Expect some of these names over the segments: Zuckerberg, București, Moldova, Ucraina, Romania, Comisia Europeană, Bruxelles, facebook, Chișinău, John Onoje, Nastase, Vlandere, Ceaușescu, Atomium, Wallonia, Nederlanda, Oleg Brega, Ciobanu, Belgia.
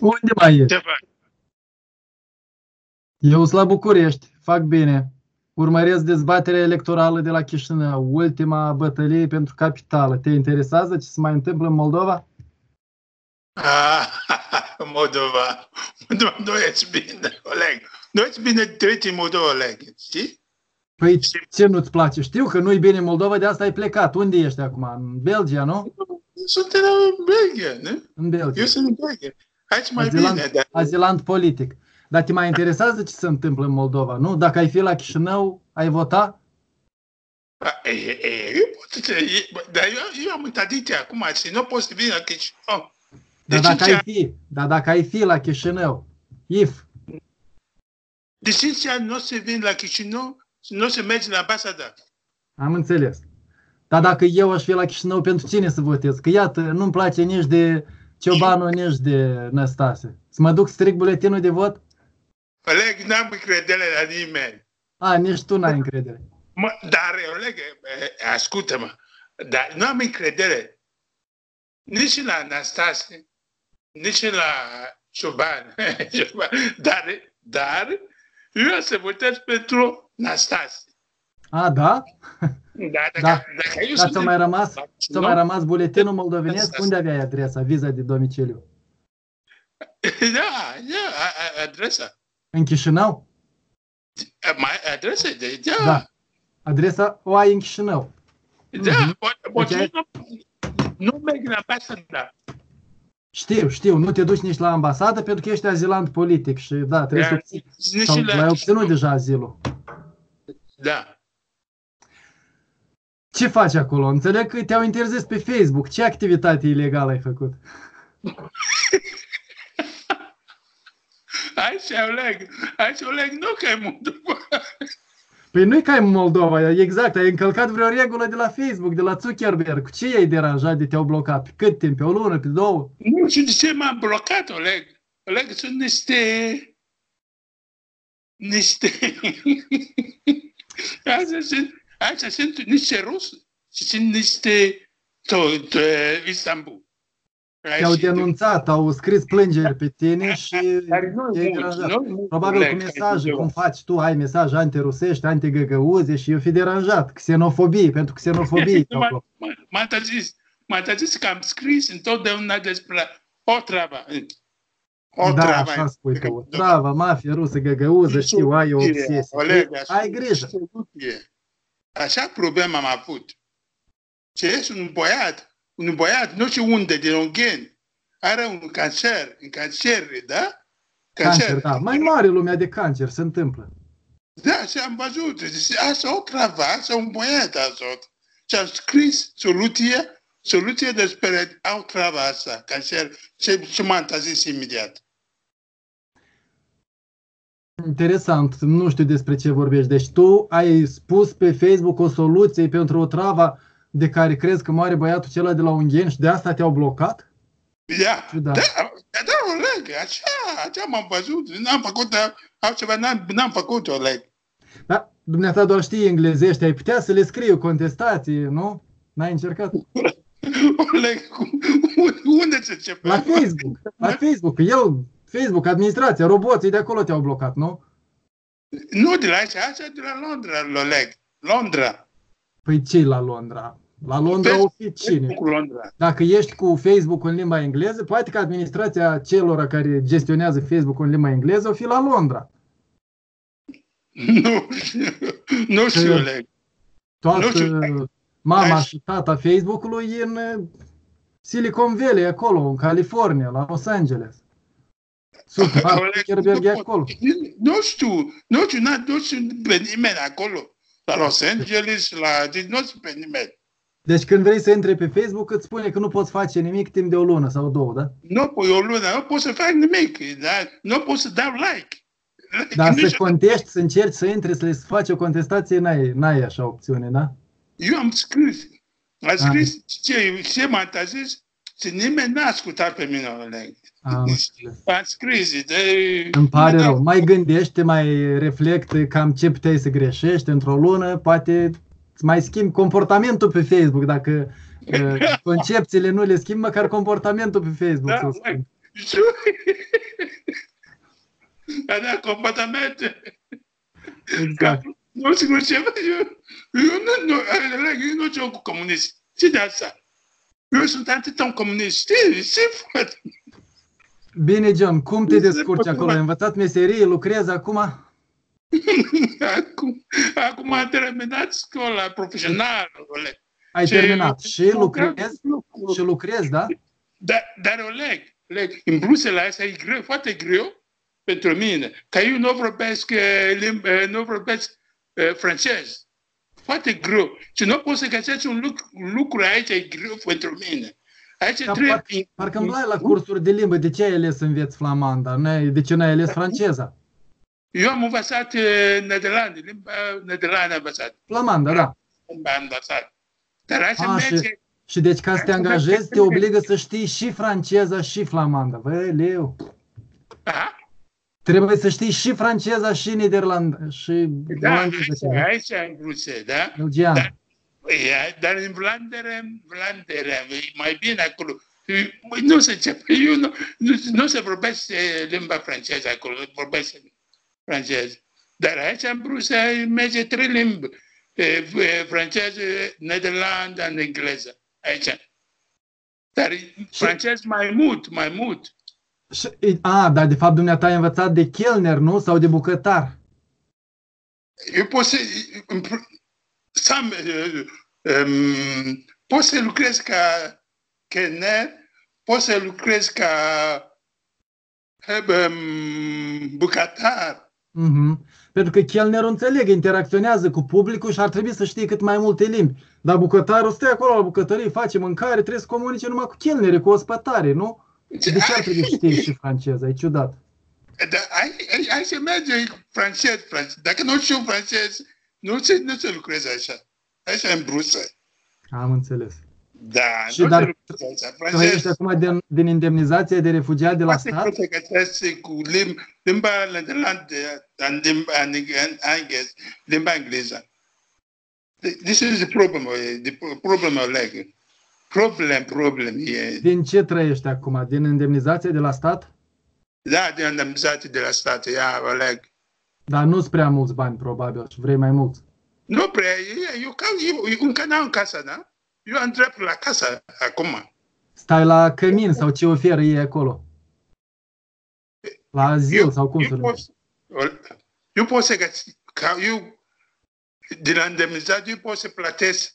Unde mai ești? Eu sunt la București, fac bine. Urmăresc dezbaterea electorală de la Chișinău, ultima bătălie pentru capitală. Te interesează ce se mai întâmplă în Moldova? Moldova. Nu ești bine, Oleg. Nu ești bine treci în Moldova, Oleg. Știi? Păi ce nu-ți place? Știu că nu-i bine în Moldova, de asta ai plecat. Unde ești acum? În Belgia, nu? Sunt în Belgia, nu? În Belgia. Eu sunt în Belgia. Aici mai bine, da. Azilant politic. Dar te mai interesează ce se întâmplă în Moldova, nu? Dacă ai fi la Chișinău, ai vota? Dar eu am întâlnit acum și nu poți să vin la Chișinău. Dar dacă ai fi la Chișinău, de 5 ani nu se vin la Chișinău, nu se merge la ambasada. Am înțeles. Dar dacă eu aș fi la Chișinău, pentru cine să votez? Că iată, nu-mi place nici de Ciobanu, nici de Nastase. Să mă duc strict buletinul de vot? Oleg, n-am încredere la nimeni. A, nici tu n-ai încredere. Dar, Oleg, ascultă-mă, dar nu am încredere nici la Nastase, nici la Ciobanu. Dar eu să votez pentru Nastase. A, da? Da. Dar ți-a mai rămas buletinul moldovenesc? Unde aveai adresa, viza de domiciliu? Da, adresa. În Chișinău? Adresa, da. Adresa o ai în Chișinău. Da, nu merg la ambasada. Știu, nu te duci nici la ambasadă pentru că ești azilant politic și da, trebuie să obții. Sau l-ai obținut deja azilul. Da. Ce faci acolo? Înțeleg că te-au interzis pe Facebook. Ce activitate ilegală ai făcut? Aici, Oleg, nu ca în Moldova. Păi nu-i ca în Moldova, exact. Ai încălcat vreo regulă de la Facebook, de la Zuckerberg. Ce i-ai deranjat de te-au blocat? Pe cât timp? Pe o lună? Pe două? Nu știu de ce m-am blocat, Oleg. Oleg, sunt niște... Aici sunt niște ruși și sunt niște de Istanbul. Te-au denunțat, au scris plângeri pe tine și te-ai deranjat. Probabil cu mesaje, cum faci tu, ai mesaje antirusești, antigăgăuze și eu fi deranjat. Xenofobie, pentru xenofobie. M-a zis că am scris întotdeauna despre Otrava. Da, așa spui că Otrava, mafia rusă, găgăuză, știu, ai o obsesie. Ai grijă. Așa problemă am avut. Ce este un băiat, nu știu unde, din Onghen, are un cancer, da? Cancer, da. Mai mare lumea de cancer se întâmplă. Da, și am văzut. Asta o travă, asta un băiat a zis. Și am scris soluție despre o travă asta, cancer, și m-a întâlnit imediat. Interesant, nu știu despre ce vorbești. Deci tu ai spus pe Facebook o soluție pentru o travă de care crezi că moare băiatul acela de la Unghen și de asta te-au blocat? Da, Oleg, așa m-am văzut. N-am făcut altceva, n-am făcut, Oleg. Da, dumneata doar știi englezește, ai putea să le scrii o contestație, nu? N-ai încercat? Oleg, unde se începe? La Facebook, eu... Facebook, administrația, roboții de acolo te-au blocat, nu? Nu, de la aici, de la Londra, Oleg. Londra. Păi ce la Londra? La Londra o fi cine? Dacă ești cu Facebook în limba engleză, poate că administrația celor care gestionează Facebook în limba engleză o fi la Londra. Nu știu, Oleg. Toată mama și tata Facebook-ului e în Silicon Valley, acolo, în California, la Los Angeles. Nu știu pe nimeni acolo. La Los Angeles, nu știu pe nimeni. Deci când vrei să intri pe Facebook, îți spune că nu poți face nimic timp de o lună sau două, da? Nu pot să fac nimic, dar nu pot să dau like. Dar să contești, să încerci să intri, să le faci o contestație, n-ai așa opțiune, da? Eu am scris. Am scris ce m-a tăzis și nimeni n-a ascultat pe mine, Oleg. Îmi pare rău. Mai gândește, mai reflectă cam ce puteai să greșești într-o lună, poate îți mai schimbi comportamentul pe Facebook, dacă concepțiile nu le schimbi, măcar comportamentul pe Facebook. Da, Era completamente. Exact. Nu, sigur, eu nu joc cu comuniști. Și de asta. Eu sunt atât un comunist. Bine, John, cum te descurci acolo? Ai învățat meserie, lucrezi acum? Acum am terminat școala profesională, Oleg. Ai terminat și lucrezi? Și lucrezi, da? Dar, Oleg, în Bruxelles asta e greu, foarte greu pentru mine, că eu nu vorbesc francez. Foarte greu. Și nu pot să găsești un lucru aici, e greu pentru mine. Aici trebuie... Parcă îmi la cursuri de limbă, de ce ai ales să înveți flamanda? De ce n-ai ales franceza? Eu am învățat Nederlanda, limba Nederlanda am învățat. Flamanda, da. Am învățat. Dar așa merge... Și deci ca să te angajezi, te obligă să știi și franceza și flamanda. Băi, leu! Trebuie să știi și franceza și nederlanda. Și da, aici în Bruxelles, da? Belgia. Dar în Vlandere, e mai bine acolo. Nu se începe, eu nu se vorbesc limba franceză acolo, vorbesc franceză. Dar aici în Bruxelles merge trei limbi. Franceză, nederlanda, engleză. Aici. Dar francez mai mult. A, dar de fapt dumneata ai învățat de chelner, nu? Sau de bucătar? Eu pot să... pot să lucrez ca chelner, pot să lucrez ca bucătar. Pentru că chelnerul, înțeleg, interacționează cu publicul și ar trebui să știe cât mai multe limbi. Dar bucătarul stă acolo la bucătărie, face mâncare, trebuie să comunice numai cu chelnere, cu ospătare, nu? De ce ar trebui să știi și franceză? E ciudat. Da, aici merge francez. Dacă nu știu francez, nu se lucreze așa. Așa în Bruxelles. Am înțeles. Da, și nu dar se lucreze așa. Tu ești acum din indemnizația de refugiat de la stat? Poate că trebuie cu limba engleză. This is the problem. The problem of language. Problem. Din ce trăiești acum? Din indemnizație de la stat? Da, din indemnizație de la stat, Oleg. Dar nu-s prea mulți bani, probabil, și vrei mai mulți. Nu prea, eu încă n-am casă, da? Eu am drept la casă acum. Stai la cămin sau ce oferă ei acolo? La azil sau cum să numești? Eu pot să găsesc, din indemnizație eu pot să plătesc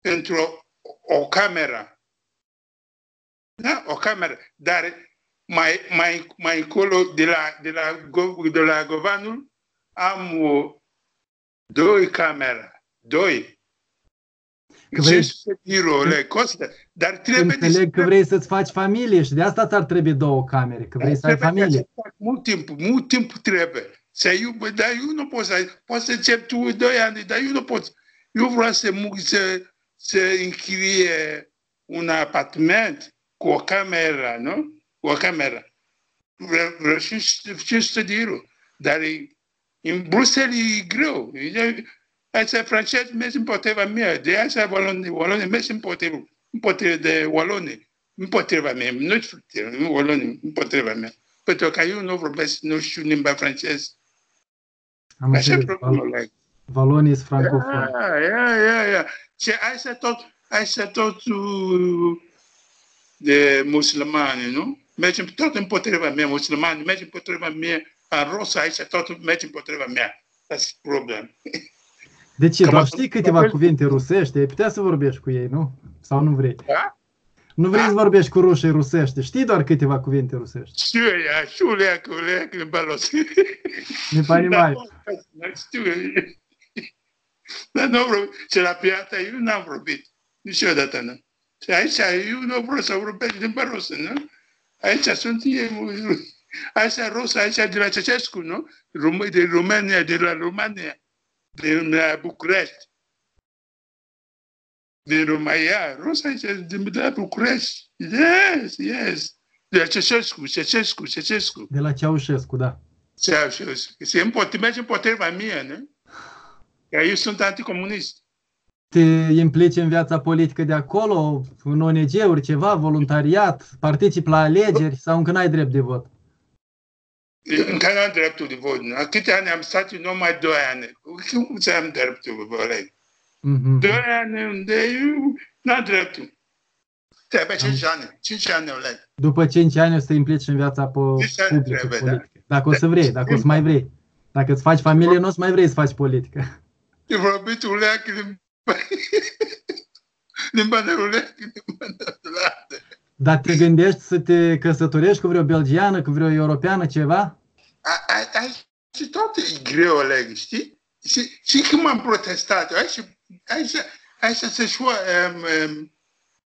pentru o cameră. Da? O cameră. Dar mai încolo de la guvernul am două camere. Doi. Ce biroule costă. Dar trebuie că vrei să-ți faci familie și de asta ți-ar trebui două camere. Că vrei să ai familie. Mult timp trebuie. Dar eu nu pot să... Poți să încep tu 2 ani, dar eu nu pot. Eu vreau să închirie un apartament cu o cameră, nu? Cu o cameră. Vreau și studiul. Dar în Bruxelles e greu. Asta francez merge împotriva mea. De asta Wallonia merge împotriva de Wallonia. Împotriva mea. Nu Wallonia, împotriva mea. Pentru că eu nu vorbesc, nu știu limba franceză. Așa e problemă. Wallonia sunt francofoni. Și aici tot de musulmani, nu? Mergem tot împotriva mea, musulmani, mergem împotriva mea, în rost aici tot mergem împotriva mea. Asta e problema. De ce? Doar știi câteva cuvinte rusești, ai putea să vorbești cu ei, nu? Sau nu vrei? Nu vrei să vorbești cu rușii rusești, știi doar câteva cuvinte rusești. Știu ea, știu în balos. Ne panimai. Știu ea. Dar nu vreau, și la piața eu n-am vorbit, niciodată nu. Și aici eu nu vreau să vorbesc limba rusă, nu? Aici sunt ei, aici rusă, aici de la Ceaușescu, nu? De România, de la București. De România, rusă aici, de la București. Yes. De la Ceaușescu. De la Ceaușescu, da. Ceaușescu. Merge împotriva mie, nu? Eu sunt anticomunist. te implici în viața politică de acolo, în ONG-uri, ceva, voluntariat, participi la alegeri sau încă n-ai drept de vot? Încă n-am dreptul de vot. La câte ani am stat? Numai 2 ani. Cum să am dreptul de vot? 2 ani unde eu n-am dreptul. Trebuie 5 ani. 5 ani, Oleg. După 5 ani o să te implici în viața publică, politică. Dacă o să vrei, dacă o să mai vrei. Dacă îți faci familie, nu o să mai vrei să faci politică. Te vorbit, Oleg, limba de Oleg, limba de Vlandere. Dar te gândești să te căsătorești cu vreo belgiană, cu vreo europeană, ceva? Și toată e greu, Oleg, știi? Și cum am protestat, aici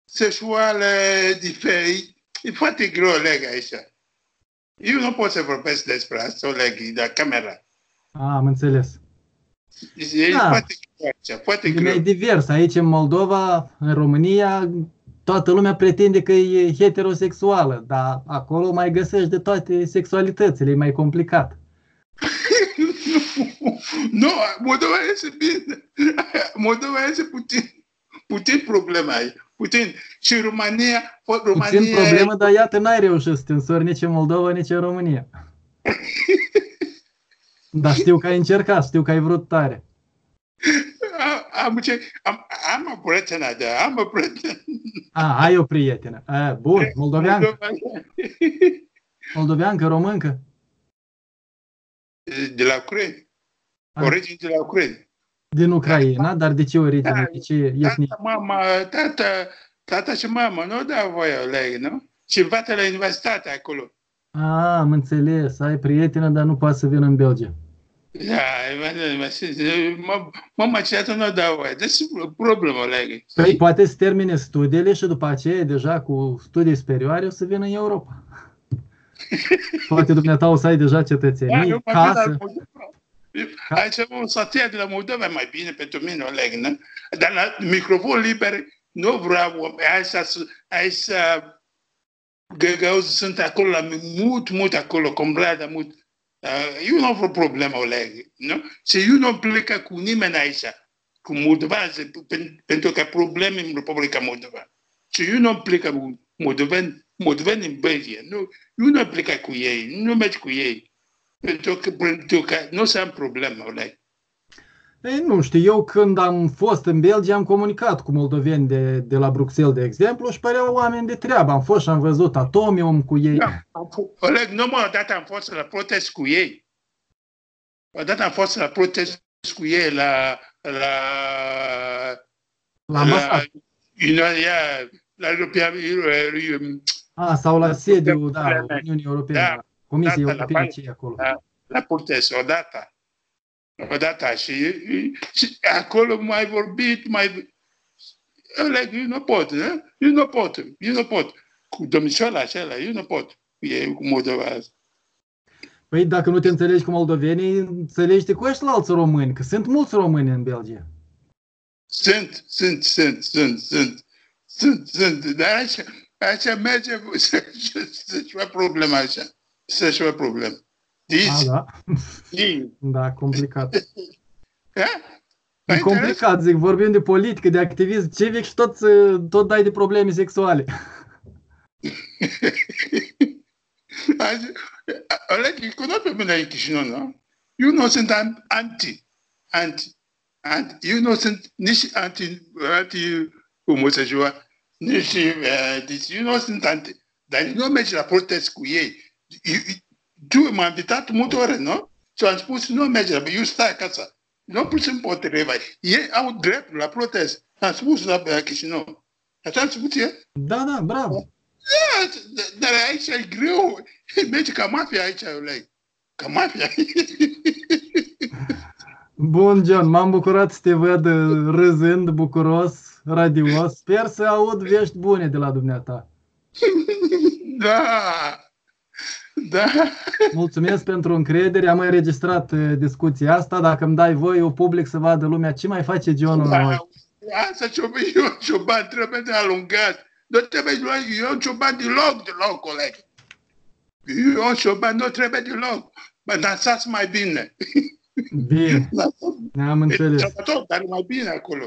sexuale diferit, e foarte greu, Oleg, aici. Eu nu pot să vorbesc despre asta, Oleg, de camera. Am înțeles. E foarte greu, foarte greu. E divers, aici în Moldova, în România, toată lumea pretinde că e heterosexuală, dar acolo mai găsești de toate sexualitățile, e mai complicat. Nu, Moldova este bine. Moldova este puțin problema aici. Puțin. Și România... Puțin problemă, dar iată, n-ai reușit să te însori nici în Moldova, nici în România. Dar știu că ai încercat, știu că ai vrut tare. Am o prietenă, da, am o prietenă. Ai o prietenă. Bun, moldoveancă. Moldoveancă, româncă. De la Ucraina. Origine de la Ucraina. Din Ucraina, dar de ce origine? De ce etnie? Tata și mama, nu dau voie, Oleg, nu? Și învață la universitate acolo. Am înțeles, ai prietenă, dar nu poate să vină în Belgia. Da, mama și atunci nu dau voie. Deci problemă, Oleg. Păi poate să termine studiile și după aceea, deja cu studii superioare, o să vină în Europa. Poate dumneata o să ai deja cetățenii, casă. Aici o să de la Moldova mai bine pentru mine, Oleg, nu? Dar la microfon liber nu vreau, aici găgăuzi sunt acolo, mult acolo, comprada, mult. Eu nu am vreo problemă, Oleg, nu? Și eu nu plecă cu nimeni aici, cu Moldova, pentru că probleme în Republica Moldova. Și eu nu plecă cu moldoveni în Belgia, nu? Eu nu plecă cu ei, nu merg cu ei. Pentru că nu o să am problemă, Oleg. Ei, nu știu, eu când am fost în Belgia am comunicat cu moldoveni de la Bruxelles, de exemplu, și păreau oameni de treabă. Am fost și am văzut Atomium cu ei. Da, Oleg, numai odată am fost la protest cu ei. Odată am fost la protest cu ei la sau la sediul Uniunii Europene, da, Comisia Europeană, ce e acolo. La protest, odată. Odată și acolo mai vorbit, mai... Oleg, eu nu pot, ne? Eu nu pot. Cu domnișoara acela, eu nu pot. Eu cu Moldova. Păi dacă nu te înțelegi cu moldovenii, înțelegi-te cu ăștia la alți români, că sunt mulți români în Belgia. Sunt. Dar așa merge să-și fac problema așa. Să-și fac problema. Da, complicat. E complicat, zic, vorbim de politică, de activism civic și tot dai de probleme sexuale. Oleg, îi cunosc pe mine în Chișinău, nu? Eu nu sunt anti. Eu nu sunt nici anti-homosexual, nici... Eu nu sunt anti. Dar nu mergi la protest cu ei. Tu m-ai invitat multe ore, nu? Și am spus, nu merge, eu stai acasă. Nu pus împotriva. Ei au dreptul la protest. Am spus la Chișinău. Așa am spus eu? Da, bravo. Dar aici e greu. Merge ca mafia aici, Oleg. Ca mafia. Bun, John, m-am bucurat să te văd râzând, bucuros, radios. Sper să aud vești bune de la dumneata. Da! Da. Mulțumesc pentru încredere, am înregistrat discuția asta, dacă îmi dai voi, eu public să vadă lumea ce mai face Gionul la noi. Asta Cioban trebuie de alungat, nu trebuie de luat, eu Cioban de loc, Oleg. Eu Cioban nu trebuie de loc, mă dansați mai bine. Bine, am înțeles. Dar mai bine acolo.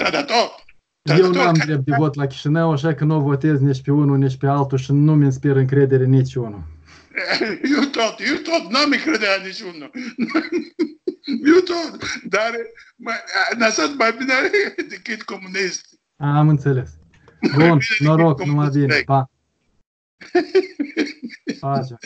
tradator. Eu nu am drept de vot la Chișinău, așa că nu votez nici pe unul, nici pe altul și nu-mi inspir încredere nici unul. Eu tot, n-am încredere nici unul. Eu tot, dar Năsat mai bine decât comunist. Am înțeles. Bun, noroc, numai bine, pa! Așa.